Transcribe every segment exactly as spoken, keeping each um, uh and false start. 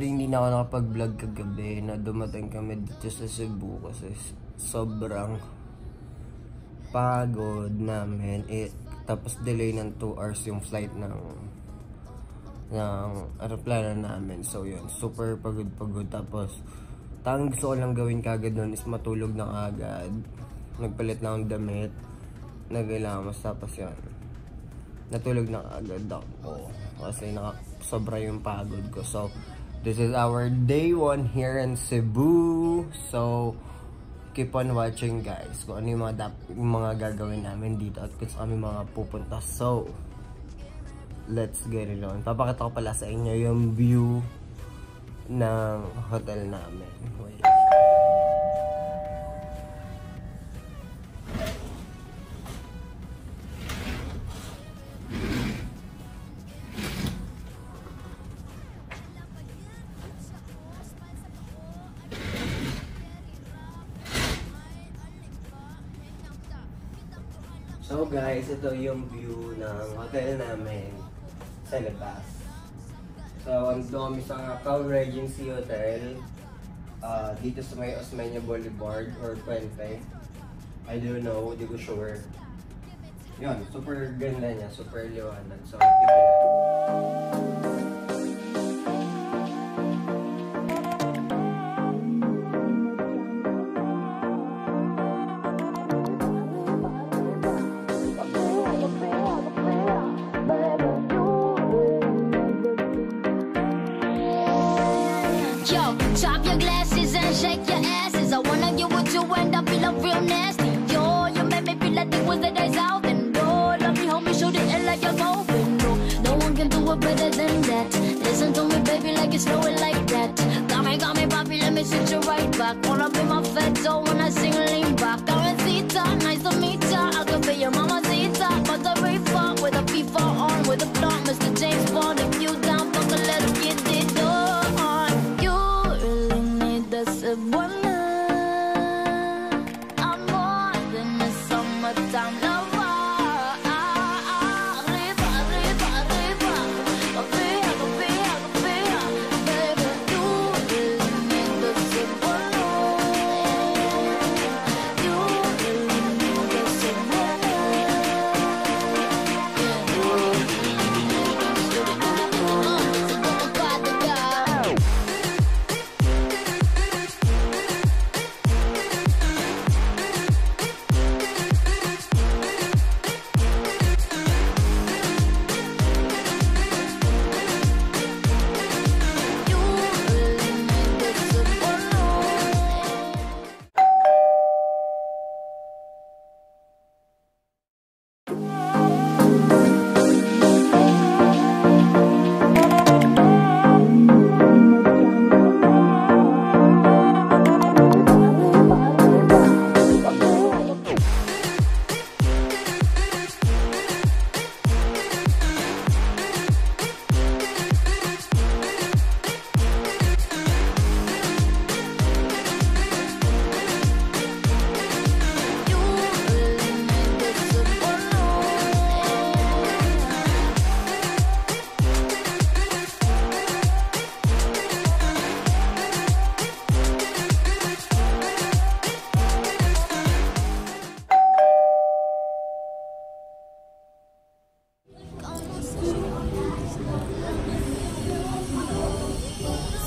Sorry, hindi na ako nakapag-vlog kagabi na dumating kami dito sa Cebu kasi sobrang pagod namin. It, tapos delay ng two hours yung flight ng ng aeroplano namin. So yun, super pagod-pagod. Tapos, tanging gusto ko lang gawin kagad nun is matulog na agad. Nagpalit na akong damit. Nagalamas, tapos yun. Natulog na agad ako kasi nakasobra yung pagod ko. So, this is our day one here in Cebu. So, keep on watching guys kung ano yung mga, yung mga gagawin namin dito at kung saan kami mga pupunta. So, let's get it on. Papakita ko pala sa inyo yung view ng hotel namin. Wait. So guys, ito yung view ng hotel namin sa labas. So, ang dome sa Crown Regency Hotel, uh, dito sa may Osmeña Boulevard or Puente. I don't know, di ko sure. Yun, super ganda niya, super liwanag. So,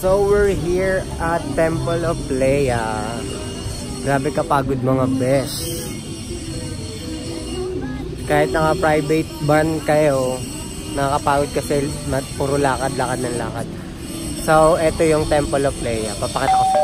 So we're here at Temple of Leah. Grabe kapagod mga best. Kahit naka private van kayo, nakakapagod kasi puro lakad-lakad ng lakad. So ito yung Temple of Leah. Papakita ko sa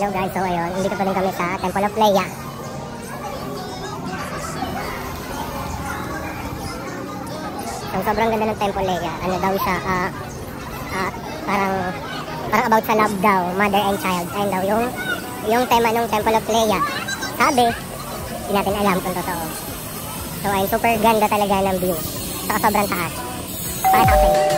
lang guys. So ayun, hindi pa rin kami sa Temple of Leah. Ang sobrang ganda ng Temple Leah. Ano daw siya, uh, uh, parang parang about sa love daw, mother and child. Ayun daw yung yung tema ng Temple of Leah. Sabi, hindi natin alam kung totoo. So ayun, super ganda talaga ng view. Saka sobrang taas. Pakita ko sa inyo.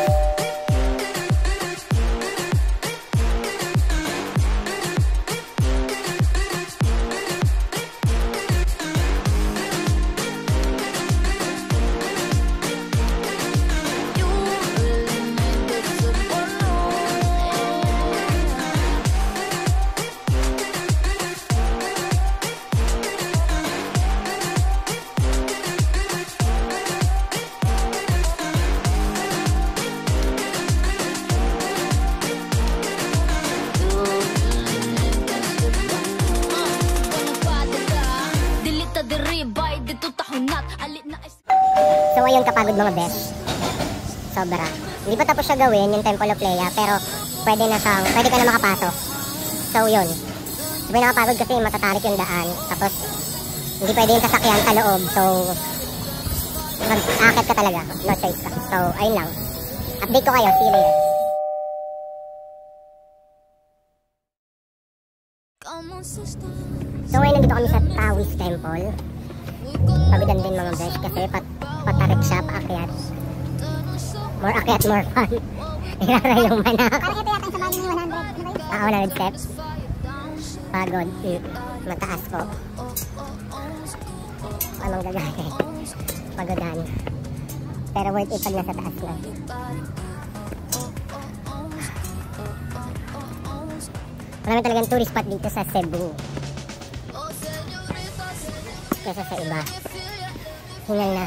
So ayun, kapagod mga best. Sobra. Hindi pa tapos siya gawin yung Temple of Leah, pero pwede na siyang, pwede ka na makapasok. So yun. So pinakapagod kasi matatarik yung daan. Tapos hindi pwede yung sasakyan sa loob. So mag-akit ka talaga. No choice ka. So ayun lang. Update ko kayo. See you later. So ayun, nandito kami sa Taoist Temple. Pabidan din mga best kasi pat patarik siya, paakyat. More akyat, more fun. Hirara yung manak. Parang ito yata yung sabagin one hundred. Ah, one hundred steps. Pagod. Mm. Mataas ko. Anong gagawin? Pagodan. Pero worth it pag nasa taas na. Marami talagang tourist spot dito sa Cebu. Kesa sa iba. Hingal na.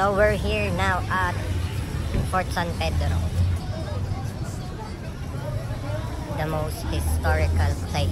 So we're here now at Fort San Pedro, the most historical place.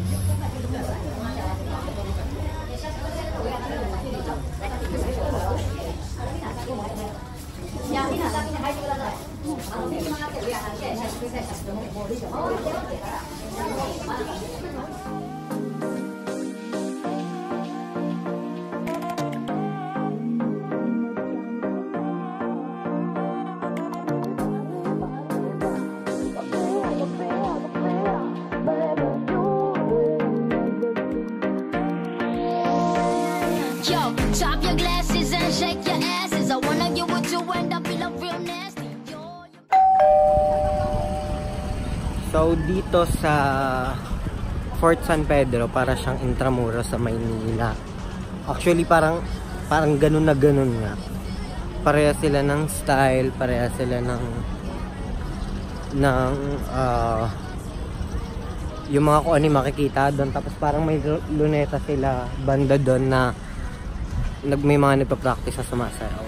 Chop your glasses and shake your asses. I wanna get what you end up in a real nasty. So dito sa Fort San Pedro, para siyang Intramuros sa Maynila. Actually parang parang ganun na ganun nga. Pareha sila ng style, pareha sila ng ng uh, yung mga kung ano yung makikita doon. Tapos parang may luneta sila banda doon na nag may mga nagpa-practice na sumasayaw.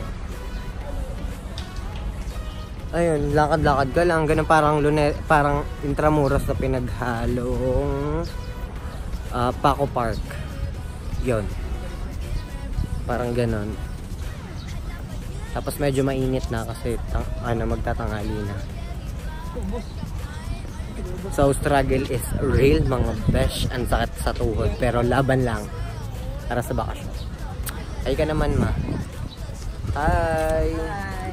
Ayun, lakad-lakad ka lang, ganun parang lunet, parang Intramuros na pinaghalong uh, Paco Park. Yun. Parang ganun. Tapos medyo mainit na kasi ano, magtatanghali na. So struggle is real mga besh, ang sakit sa tuhod pero laban lang para sa bakasyon. Ay ka naman ma. Hi. Hi.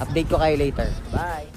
Update ko kayo later. Bye. Bye.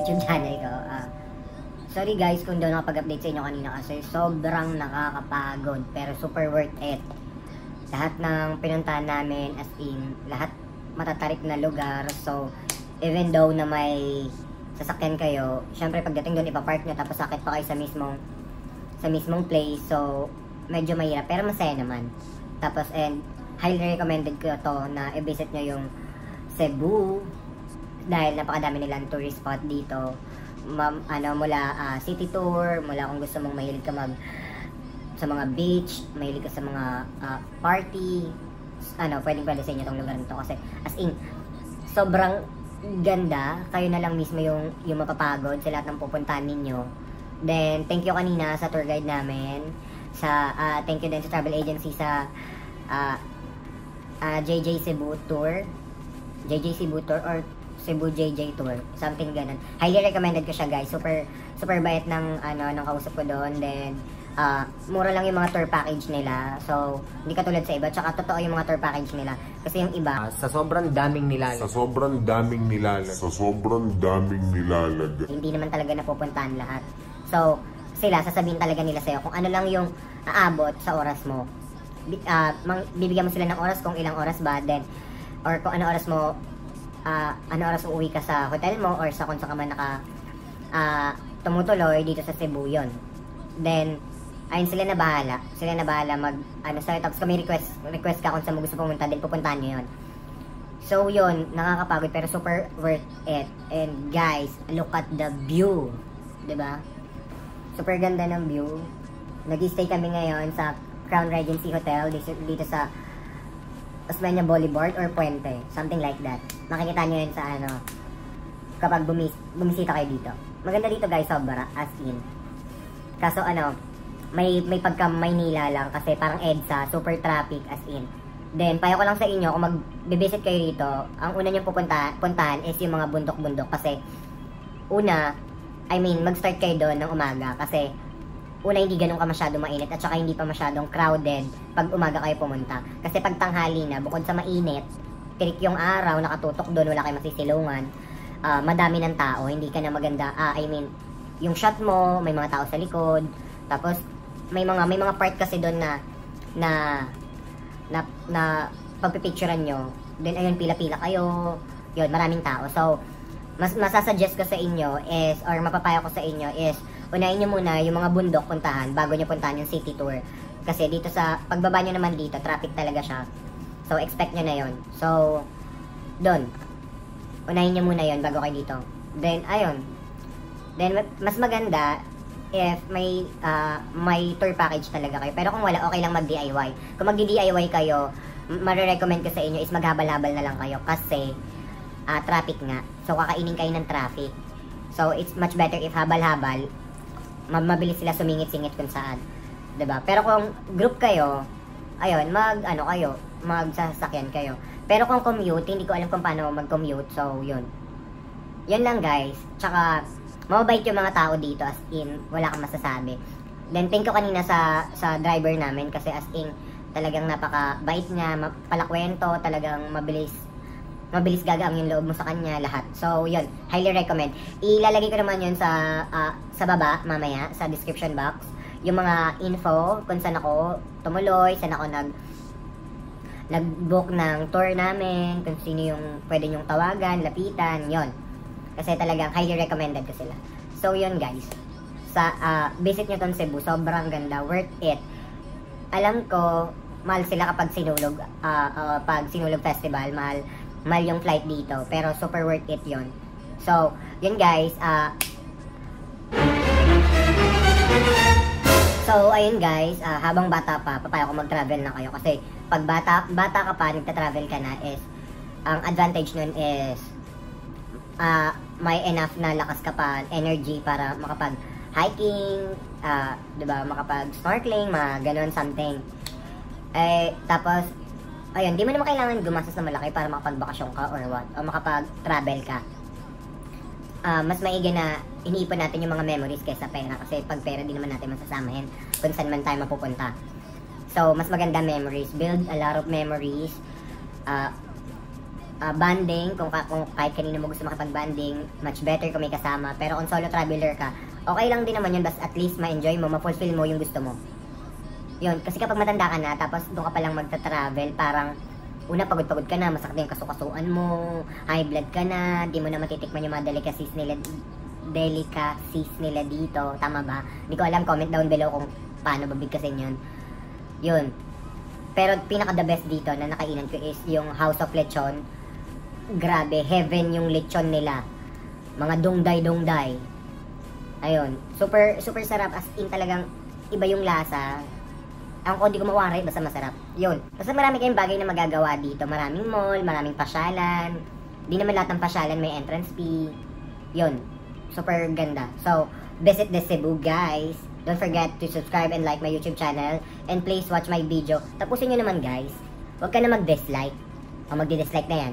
ulit yung channel ko. Uh, sorry guys kung doon nakapag-update sa inyo kanina kasi sobrang nakakapagod pero super worth it. Lahat ng pinuntahan namin, as in lahat matatarik na lugar. So even though na may sasakyan kayo, syempre pagdating doon ipapark nyo tapos sakit pa kayo sa mismong sa mismong place. So medyo mahirap pero masaya naman. Tapos and highly recommended ko to na i-visit nyo yung Cebu dahil napakadami nilang tourist spot dito. Ma ano mula uh, city tour, mula kung gusto mong mahilig ka mag sa mga beach, mahilig ka sa mga uh, party, ano, pwedeng pwede sa inyo tong lugar nito kasi as in sobrang ganda, kayo na lang mismo yung, yung mapapagod sa lahat ng pupuntahan ninyo. Then, thank you kanina sa tour guide namin, sa, uh, thank you din sa travel agency sa uh, uh, J J Cebu Tour, J J Cebu Tour or Cebu J J Tour, something ganun. Highly recommended ko siya guys, super, super bait ng, ano, ng kausap ko doon, then, Uh, mura lang yung mga tour package nila. So, hindi katulad sa iba. Tsaka totoo yung mga tour package nila. Kasi yung iba, uh, sa sobrang daming nilalag. Sa sobrang daming nilalag. Sa sobrang daming nilalag. Hindi naman talaga napupuntahan lahat. So, sila, sasabihin talaga nila sa'yo kung ano lang yung aabot sa oras mo. Uh, bibigyan mo sila ng oras kung ilang oras ba. Then, or kung ano oras mo, uh, ano oras uuwi ka sa hotel mo or sa kung saan ka man naka uh, tumutuloy dito sa Cebu yun. Then, ayun, sila na bahala. Sila na bahala mag, ano, sorry, tapos kami request, request ka kung saan mo gusto pumunta, din pupuntahan nyo yun. So, yun, nakakapagod, pero super worth it. And guys, look at the view. Diba? Super ganda ng view. Nag-stay kami ngayon sa Crown Regency Hotel, dito, dito sa Osmeña Boulevard or Puente. Something like that. Makikita nyo yun sa, ano, kapag bumis, bumisita kayo dito. Maganda dito guys, sobra, as in. Kaso, ano, May, may pagka Maynila lang kasi parang EDSA, super traffic as in. Then, payo ko lang sa inyo, kung mag-visit kayo dito, ang una nyo pupunta, puntahan is yung mga bundok-bundok kasi una, I mean, mag-start kayo doon ng umaga kasi una hindi ganun ka masyado mainit at saka hindi pa masyadong crowded pag umaga kayo pumunta. Kasi pag tanghali na, bukod sa mainit, tirik yung araw, nakatutok doon, wala kayo masisilungan, uh, madami ng tao, hindi ka na maganda, uh, I mean, yung shot mo, may mga tao sa likod, tapos may mga may mga part kasi doon na na na, na pagpipicturean nyo. Then ayun, pila-pila kayo. Yun, maraming tao. So, mas masasuggest ko sa inyo is or mapapayo ko sa inyo is unahin nyo muna yung mga bundok puntahan bago nyo puntahan yung city tour. Kasi dito sa pagbaba nyo naman dito, traffic talaga siya. So, expect nyo na yun. So, doon. Unahin nyo muna yun bago kayo dito. Then ayun. Then mas maganda if may uh, may tour package talaga kayo. Pero kung wala, okay lang mag-D I Y. Kung mag-D I Y kayo, mare-recommend ko sa inyo is maghabal-habal na lang kayo kasi uh, traffic nga. So, kakainin kayo ng traffic. So, it's much better if habal-habal, mabilis sila sumingit-singit kung saan. Diba? Pero kung group kayo, ayun, mag, ano kayo, magsasakyan kayo. Pero kung commute, hindi ko alam kung paano mag-commute. So, yun. Yun lang, guys. Tsaka, mababait yung mga tao dito, as in, wala kang masasabi. Then, thank you kanina sa, sa driver namin, kasi as in, talagang napaka-bait niya, palakwento, talagang mabilis, mabilis gagaang yung loob mo sa kanya, lahat. So, yun, highly recommend. Ilalagay ko naman yun sa, uh, sa baba, mamaya, sa description box, yung mga info, kung saan ako tumuloy, saan ako nag, nag-book ng tour namin, kung sino yung pwede nyong tawagan, lapitan, yon. Kasi talagang highly recommended ko sila. So, yun guys. Sa, uh, visit nyo itong Cebu. Sobrang ganda. Worth it. Alam ko, mahal sila kapag sinulog. Uh, uh, pag sinulog festival, mahal, mahal yung flight dito. Pero, super worth it yun. So, yun guys. Uh, so, ayun guys. Uh, habang bata pa, papaya ko mag-travel na kayo. Kasi, pag bata, bata ka pa, nagta-travel ka na is, ang advantage nun is, Uh, may enough na lakas ka pa, energy para makapag-hiking, uh, diba, makapag-snorkeling, mga ganun, something. Eh, tapos, ayun, di mo naman kailangan gumastos na malaki para makapag-bakasyon ka or what, o makapag-travel ka. Uh, mas maigi na iniipon natin yung mga memories kaysa pera, kasi pag pera di naman natin masasamahin kung saan man tayo mapupunta. So, mas maganda memories, build a lot of memories, uh, uh, banding, kung, ka, kung kahit kanina mo gusto makapag-banding, much better kung may kasama. Pero kung solo traveler ka, okay lang din naman yun, basta at least ma-enjoy mo, ma-fulfill mo yung gusto mo. Yun, kasi kapag matanda ka na, tapos doon ka palang magta-travel, parang una, pagod-pagod ka na, masakit yung kasukasuan mo, high blood ka na, di mo na matitikman yung mga delicacies nila, delicacies nila dito, tama ba? Hindi ko alam, comment down below kung paano babigkasin yun. Yun. Pero pinaka-the best dito na nakainan ko is yung house of lechon. Grabe, heaven yung lechon nila. Mga dungday-dungday. Ayun. Super, super sarap, as in talagang iba yung lasa. Ang ko di ko mawari, basta masarap. Yun. Basta marami kayong bagay na magagawa dito. Maraming mall, maraming pasyalan. Di naman lahat ng pasyalan may entrance fee. Yun. Super ganda. So, visit the Cebu, guys. Don't forget to subscribe and like my YouTube channel. And please watch my video. Tapusin nyo naman, guys. Huwag ka na mag-dislike. O, magdi-dislike na yan.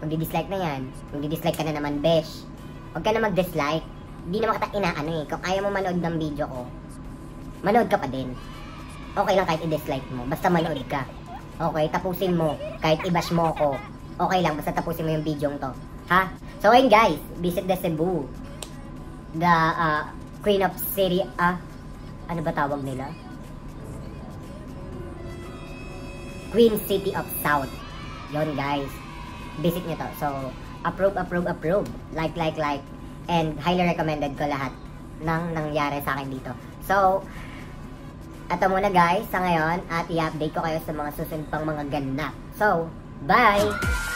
Magdi-dislike na yan. Magdi-dislike ka na naman, besh. Huwag ka na mag-dislike. Di naman kita inaano eh. Kung ayaw mo manood ng video ko, manood ka pa din. Okay lang kahit i-dislike mo, basta manood ka. Okay, tapusin mo. Kahit i-bash mo ako, okay lang, basta tapusin mo yung video to. Ha? So ayun guys, visit the Cebu. The uh, Queen of City, ah, ano ba tawag nila? Queen City of South. Yun guys, visit nyo to. So, approve, approve, approve. Like, like, like. And highly recommended ko lahat ng nangyari sa akin dito. So, ito muna guys sa ngayon at i-update ko kayo sa mga susunod pang mga ganda. So, bye!